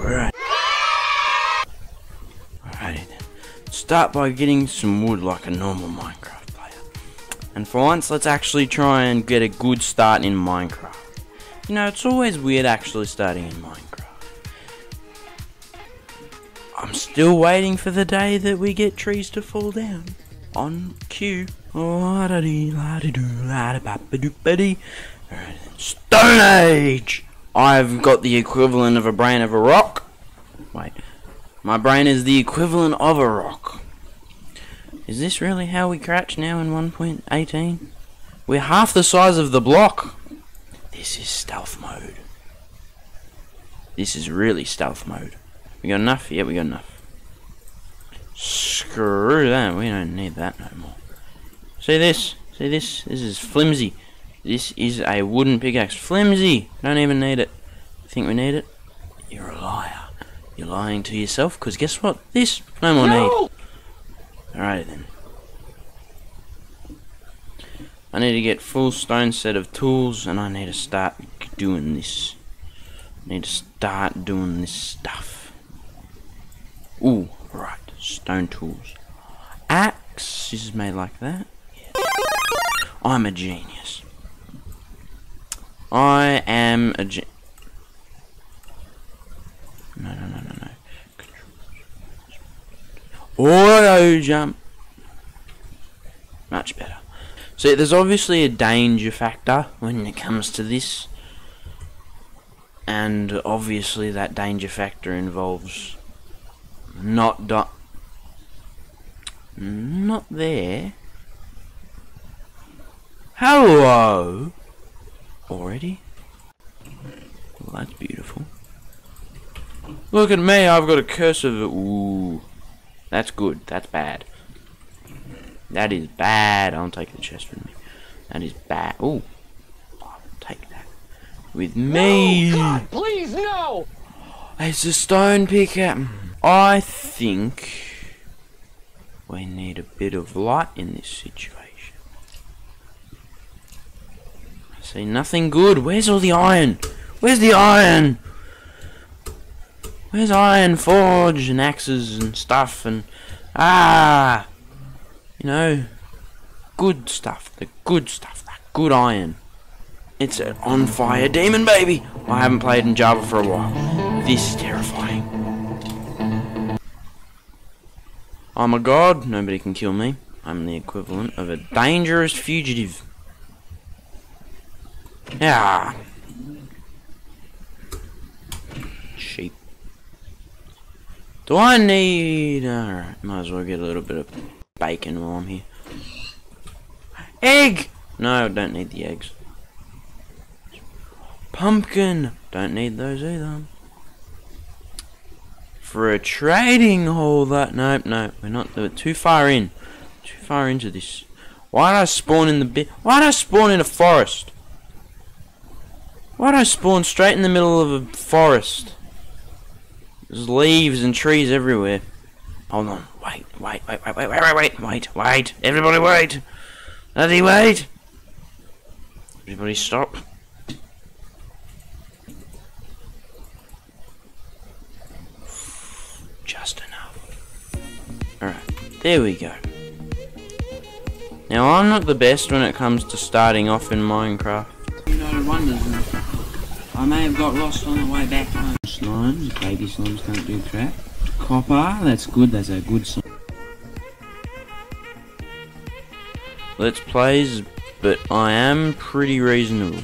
Alright. Alrighty then. Start by getting some wood like a normal Minecraft player. And for once, let's actually try and get a good start in Minecraft. You know, it's always weird actually starting in Minecraft. I'm still waiting for the day that we get trees to fall down. On cue. Oh, da dee la dee doo la da ba ba doo ba dee. Alright, Stone Age! I've got the equivalent of a brain of a rock. Wait. My brain is the equivalent of a rock. Is this really how we crouch now in 1.18? We're half the size of the block. This is stealth mode. This is really stealth mode. We got enough? Yeah, we got enough. Screw that. We don't need that no more. See this? See this? This is flimsy. This is a wooden pickaxe. Flimsy! Don't even need it. Think we need it? You're a liar. You're lying to yourself, because guess what? This? No more need. Alrighty then. I need to get full stone set of tools, and I need to start doing this. I need to start doing this stuff. Ooh, right, stone tools. Axe, this is made like that. Yeah. I'm a genius. I am a genius. No. Auto jump. Much better. See, there's obviously a danger factor when it comes to this. And obviously that danger factor involves... Not there. Hello. Already? Well, that's beautiful. Look at me, I've got a curse of... Ooh. That's good. That's bad. That is bad. I'll take the chest with me. That is bad. Ooh. I'll take that. With me. No, God, please, no. It's a stone pickaxe. I think we need a bit of light in this situation. I see nothing good. Where's all the iron? Where's the iron? Where's iron forge and axes and stuff and... Ah! You know, good stuff. The good stuff. That good iron. It's an on fire demon, baby! I haven't played in Java for a while. This is terrifying. I'm a god, nobody can kill me. I'm the equivalent of a dangerous fugitive. Yeah. Sheep. Do I need... Alright, might as well get a little bit of bacon while I'm here. Egg! No, don't need the eggs. Pumpkin! Don't need those either. For a trading hole that... Nope, nope, we're not... We're too far in. Too far into this. Why'd I spawn in the bit? Why'd I spawn in a forest? Why'd I spawn straight in the middle of a forest? There's leaves and trees everywhere. Hold on. Wait. Everybody wait. Bloody wait. Everybody stop. Just enough. Alright, there we go. Now, I'm not the best when it comes to starting off in Minecraft. You know, wonders, I may have got lost on the way back home. Slimes, baby slimes don't do crap. Copper, that's good, that's a good slime. Let's plays, but I am pretty reasonable.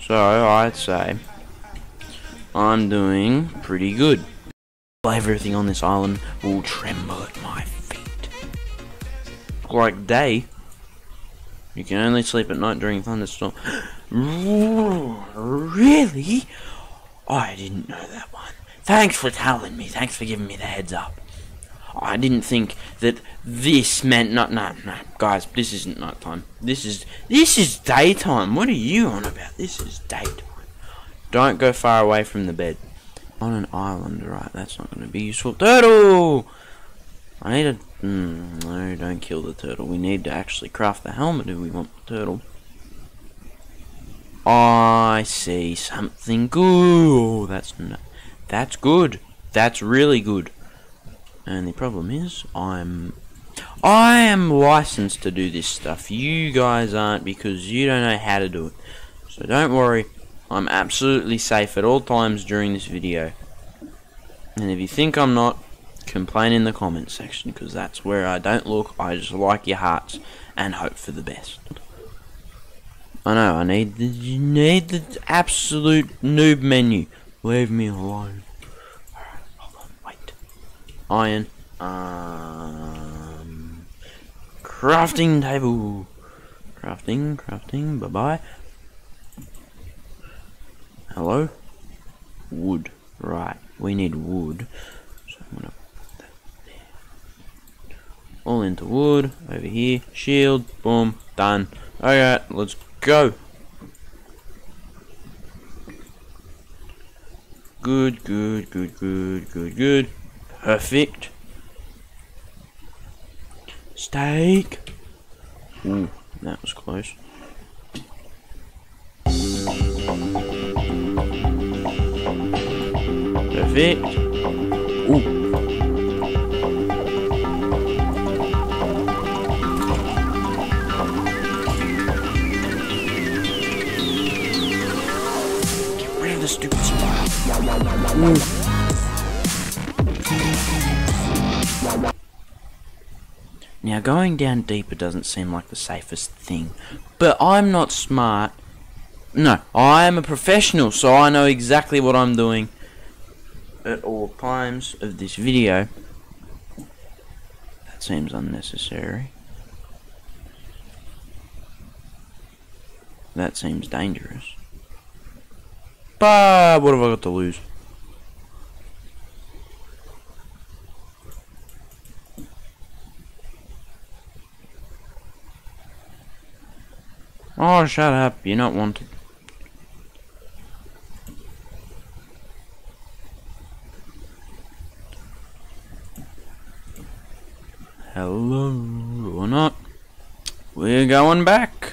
So, I'd say... I'm doing pretty good. Everything on this island will tremble at my feet. Like day. You can only sleep at night during thunderstorm. Really? I didn't know that one. Thanks for telling me. Thanks for giving me the heads up. I didn't think that this meant not. No, guys. This isn't nighttime. This is daytime. What are you on about? This is daytime. Don't go far away from the bed. On an island, right, that's not going to be useful. Turtle! I need a Alright, I can kill the turtle. We need to actually craft the helmet if we want the turtle. I see something good. That's good. That's really good. And the problem is, I am licensed to do this stuff. You guys aren't because you don't know how to do it. So don't worry. I'm absolutely safe at all times during this video. And if you think I'm not, complain in the comments section, because that's where I don't look. I just like your hearts and hope for the best. I know, you need the absolute noob menu. Leave me alone. Alright, hold on, wait. Iron. Crafting table. Crafting, bye-bye. Hello? Wood. Right, we need wood. So I'm gonna put that there. All into wood, over here. Shield, boom, done. Alright, let's go. Good. Perfect. Steak. Ooh, that was close. Perfect. Ooh. Stupid spot. Now going down deeper doesn't seem like the safest thing, but I'm not smart. No, I am a professional, so I know exactly what I'm doing at all times of this video. That seems unnecessary. That seems dangerous. But what have I got to lose? Oh, shut up. You're not wanted. Hello or not. We're going back.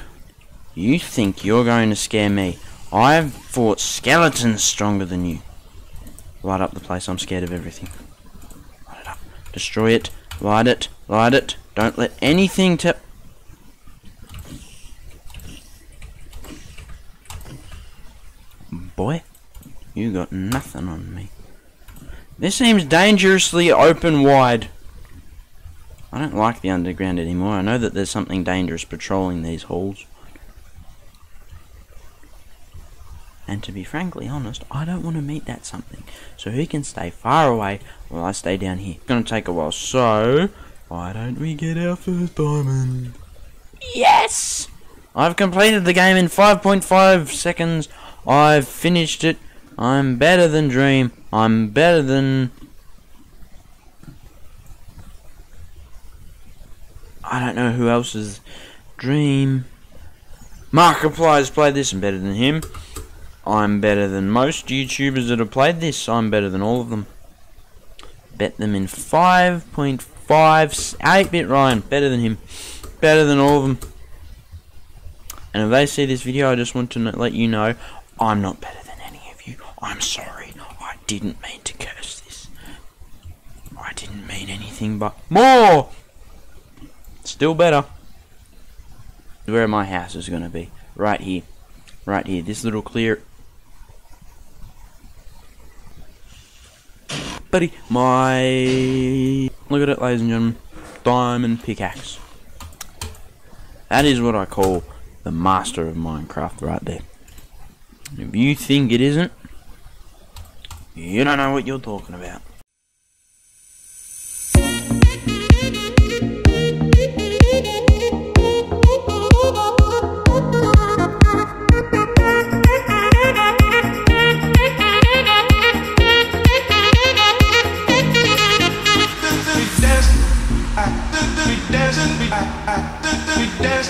You think you're going to scare me. I've fought skeletons stronger than you. Light up the place, I'm scared of everything. Light it up. Destroy it. Light it. Don't let anything tip. Boy, you got nothing on me. This seems dangerously open wide. I don't like the underground anymore. I know that there's something dangerous patrolling these halls. And to be frankly honest, I don't want to meet that something. So he can stay far away while I stay down here. It's going to take a while, so why don't we get our first diamond? Yes! I've completed the game in 5.5 seconds. I've finished it. I'm better than Dream. I'm better than... I don't know who else is Dream. Markiplier's played this and better than him. I'm better than most YouTubers that have played this. I'm better than all of them. Bet them in 5.5... 8-Bit Ryan. Better than him. Better than all of them. And if they see this video, I just want to let you know, I'm not better than any of you. I'm sorry. I didn't mean to curse this. I didn't mean anything but... more! Still better. Where my house is going to be. Right here. Right here. This little clear... buddy, my... look at it, ladies and gentlemen. Diamond pickaxe. That is what I call the master of Minecraft right there. If you think it isn't, you don't know what you're talking about. We dance.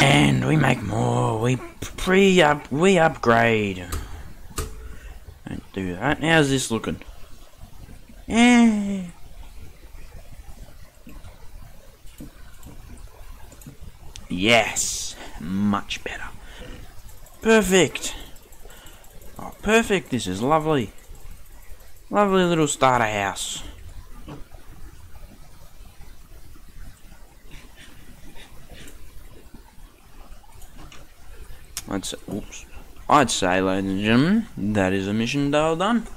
And we make more. We upgrade. Don't do that. How's this looking? Eh. Yes, much better. Perfect. Oh, perfect. This is lovely. Lovely little starter house. I'd say, oops. I'd say, ladies and gentlemen, that is a mission well done.